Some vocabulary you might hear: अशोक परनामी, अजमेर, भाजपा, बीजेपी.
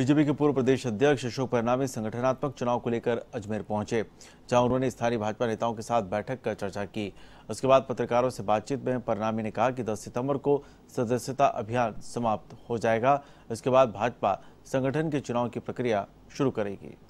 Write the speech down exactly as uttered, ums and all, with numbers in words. बीजेपी के पूर्व प्रदेश अध्यक्ष अशोक परनामी संगठनात्मक चुनाव को लेकर अजमेर पहुंचे, जहां उन्होंने स्थानीय भाजपा नेताओं के साथ बैठक कर चर्चा की। उसके बाद पत्रकारों से बातचीत में परनामी ने कहा कि दस सितंबर को सदस्यता अभियान समाप्त हो जाएगा। इसके बाद भाजपा संगठन के चुनाव की प्रक्रिया शुरू करेगी।